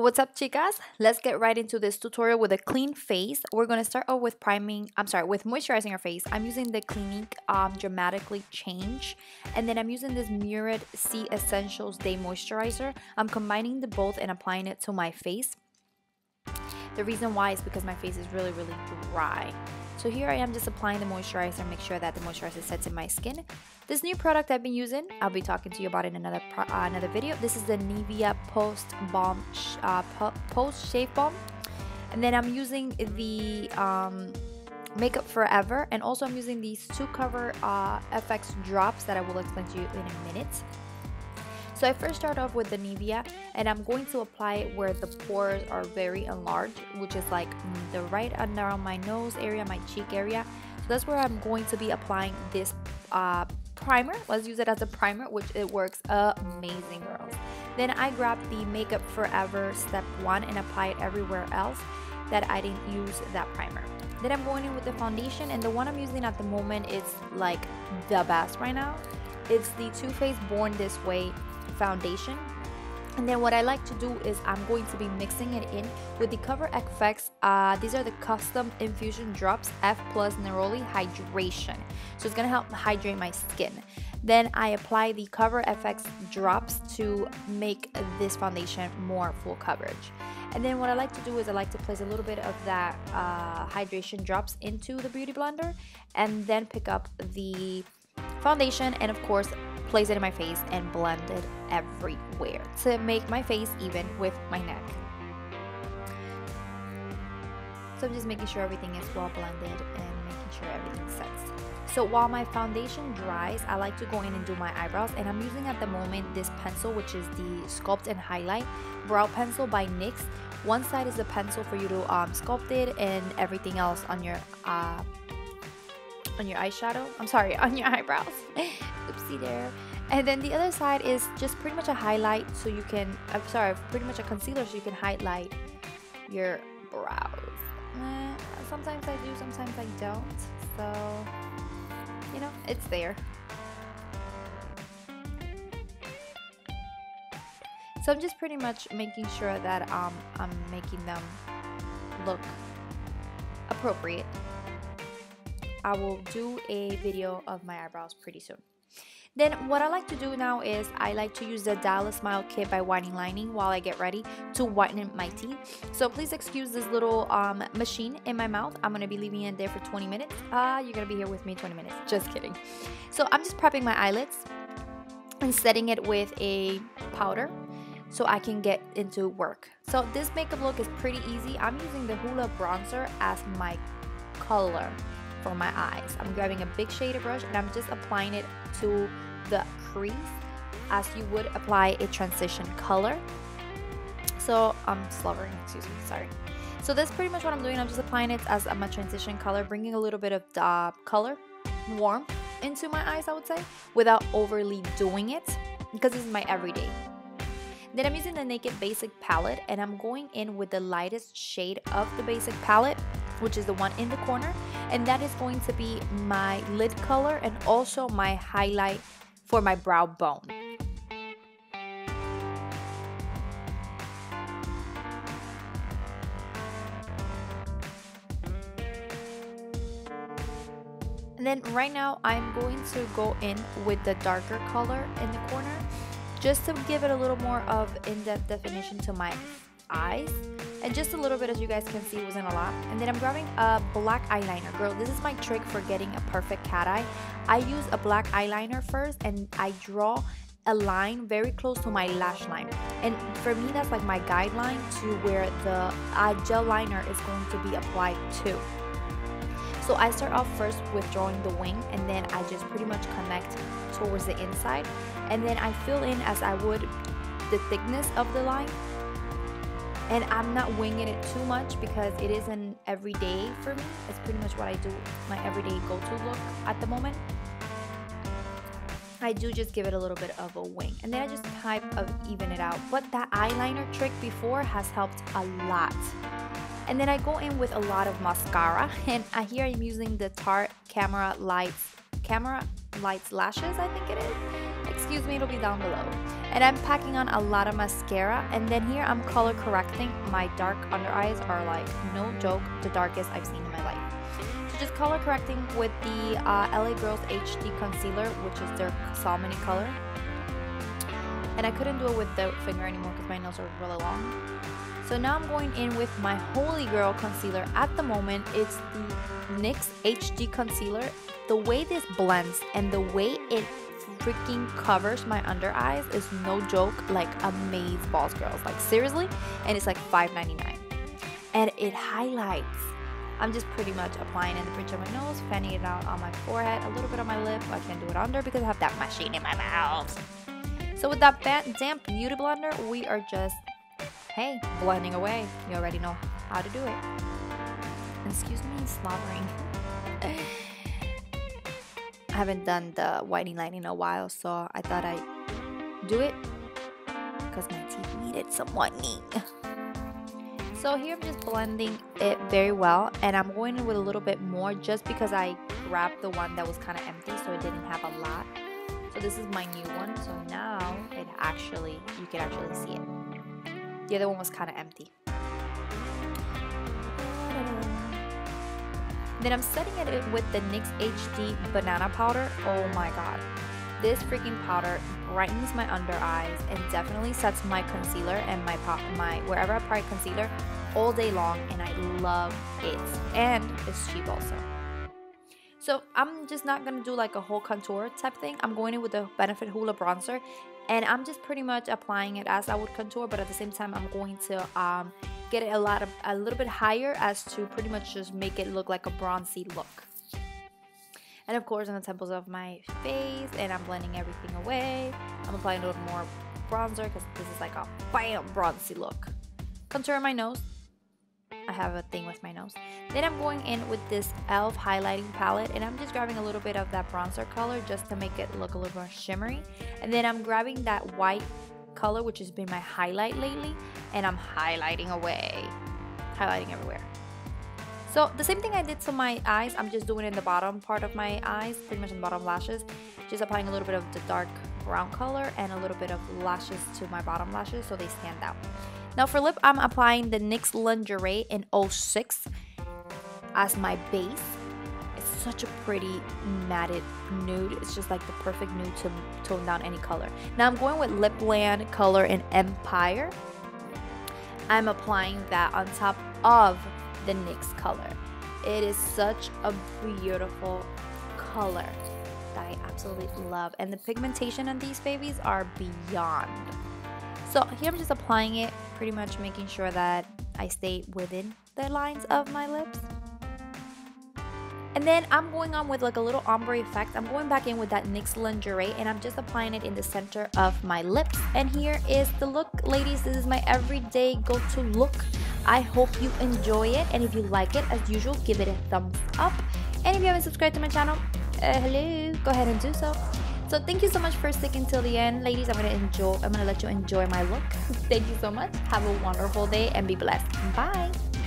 What's up, chicas? Let's get right into this tutorial with a clean face. We're going to start off with moisturizing our face. I'm using the Clinique Dramatically Change, and then I'm using this Murad C Essentials Day Moisturizer. I'm combining the both and applying it to my face. The reason why is because my face is really, really dry. So here I am just applying the moisturizer, make sure that the moisturizer sets in my skin. This new product I've been using, I'll be talking to you about in another video. This is the Nivea Post Shave Balm. And then I'm using the Makeup Forever. And also I'm using these two Cover FX drops that I will explain to you in a minute. So I first start off with the Nivea, and I'm going to apply it where the pores are very enlarged, which is like the right under on my nose area, my cheek area. So that's where I'm going to be applying this primer. Let's use it as a primer, which it works amazing, girls. Then I grabbed the Makeup Forever Step 1 and apply it everywhere else that I didn't use that primer. Then I'm going in with the foundation, and the one I'm using at the moment is like the best right now. It's the Too Faced Born This Way foundation. And then what I like to do is I'm going to be mixing it in with the Cover FX. These are the custom infusion drops, F plus neroli hydration, so it's gonna help hydrate my skin. Then I apply the Cover FX drops to make this foundation more full coverage. And then what I like to do is I like to place a little bit of that hydration drops into the beauty blender, and then pick up the foundation and of course place it in my face and blend it everywhere to make my face even with my neck. So I'm just making sure everything is well blended and making sure everything sets. So while my foundation dries, I like to go in and do my eyebrows, and I'm using at the moment this pencil, which is the Sculpt and Highlight Brow Pencil by NYX. One side is the pencil for you to sculpt it and everything else on your eyebrows. Oopsie there. And then the other side is just pretty much a highlight, so you can, I'm sorry, pretty much a concealer, so you can highlight your brows. Sometimes I do, sometimes I don't, so you know, it's there. So I'm just pretty much making sure that I'm making them look appropriate. I will do a video of my eyebrows pretty soon. Then what I like to do now is I like to use the Dial a Smile Kit by Whitening Lightning while I get ready to whiten my teeth. So please excuse this little machine in my mouth. I'm going to be leaving it there for 20 minutes. You're going to be here with me 20 minutes. Just kidding. So I'm just prepping my eyelids and setting it with a powder so I can get into work. So this makeup look is pretty easy. I'm using the Hoola Bronzer as my color for my eyes. I'm grabbing a big shader brush and I'm just applying it to the crease as you would apply a transition color. So I'm slobbering, excuse me, sorry. So that's pretty much what I'm doing. I'm just applying it as my transition color, bringing a little bit of color, warmth into my eyes, I would say, without overly doing it, because this is my everyday. Then I'm using the Naked Basic palette, and I'm going in with the lightest shade of the basic palette, which is the one in the corner, and that is going to be my lid color and also my highlight for my brow bone. And then right now I'm going to go in with the darker color in the corner just to give it a little more of in-depth definition to my eyes. And just a little bit, as you guys can see, wasn't a lot. And then I'm grabbing a black eyeliner. Girl, this is my trick for getting a perfect cat eye. I use a black eyeliner first, and I draw a line very close to my lash line. And for me, that's like my guideline to where the gel liner is going to be applied to. So I start off first with drawing the wing, and then I just pretty much connect towards the inside. And then I fill in as I would the thickness of the line. And I'm not winging it too much because it isn't every day for me. It's pretty much what I do, my everyday go-to look at the moment. I do just give it a little bit of a wing. And then I just type of even it out. But that eyeliner trick before has helped a lot. And then I go in with a lot of mascara. And here I'm using the Camera Lights Lashes, I think it is. Excuse me, it'll be down below. And I'm packing on a lot of mascara, and then here I'm color correcting. My dark under eyes are like, no joke, the darkest I've seen in my life. So just color correcting with the LA Girls HD Concealer, which is their Salmony color. And I couldn't do it with the finger anymore because my nails are really long. So now I'm going in with my Holy Girl concealer. At the moment, it's the NYX HD Concealer. The way this blends and the way it freaking covers my under eyes is no joke, like amazeballs, girls. Like seriously, and it's like $5.99. And it highlights. I'm just pretty much applying in the bridge of my nose, fanning it out on my forehead, a little bit on my lip. I can't do it under because I have that machine in my mouth. So with that damp beauty blender, we are just, hey, blending away. You already know how to do it. Excuse me, slobbering. I haven't done the whitening lightning in a while, so I thought I'd do it because my teeth needed some whitening. So here I'm just blending it very well, and I'm going in with a little bit more just because I grabbed the one that was kind of empty, so it didn't have a lot. So this is my new one, so now it actually, you can actually see it. The other one was kind of empty. Then I'm setting it with the NYX HD Banana Powder. Oh my god. This freaking powder brightens my under eyes and definitely sets my concealer and my wherever I apply concealer all day long, and I love it. And it's cheap also. So I'm just not going to do like a whole contour type thing. I'm going in with the Benefit Hoola Bronzer, and I'm just pretty much applying it as I would contour, but at the same time I'm going to get it a little bit higher as to pretty much just make it look like a bronzy look. And of course on the temples of my face, and I'm blending everything away. I'm applying a little more bronzer because this is like a bam bronzy look. Contouring my nose. I have a thing with my nose. Then I'm going in with this Elf highlighting palette, and I'm just grabbing a little bit of that bronzer color just to make it look a little more shimmery. And then I'm grabbing that white color, which has been my highlight lately, and I'm highlighting away. Highlighting everywhere. So the same thing I did to my eyes, I'm just doing it in the bottom part of my eyes, pretty much in the bottom lashes. Just applying a little bit of the dark brown color and a little bit of lashes to my bottom lashes so they stand out. Now for lip, I'm applying the NYX Lingerie in 06 as my base. It's such a pretty matted nude. It's just like the perfect nude to tone down any color. Now I'm going with LipLand color in Empire. I'm applying that on top of the NYX color. It is such a beautiful color that I absolutely love. And the pigmentation on these babies are beyond. So here I'm just applying it, pretty much making sure that I stay within the lines of my lips. And then I'm going on with like a little ombre effect. I'm going back in with that NYX Lingerie, and I'm just applying it in the center of my lips. And here is the look, ladies. This is my everyday go-to look. I hope you enjoy it, and if you like it, as usual, give it a thumbs up. And if you haven't subscribed to my channel, hello, go ahead and do so. So thank you so much for sticking till the end, ladies. I'm gonna let you enjoy my look. Thank you so much. Have a wonderful day and be blessed. Bye.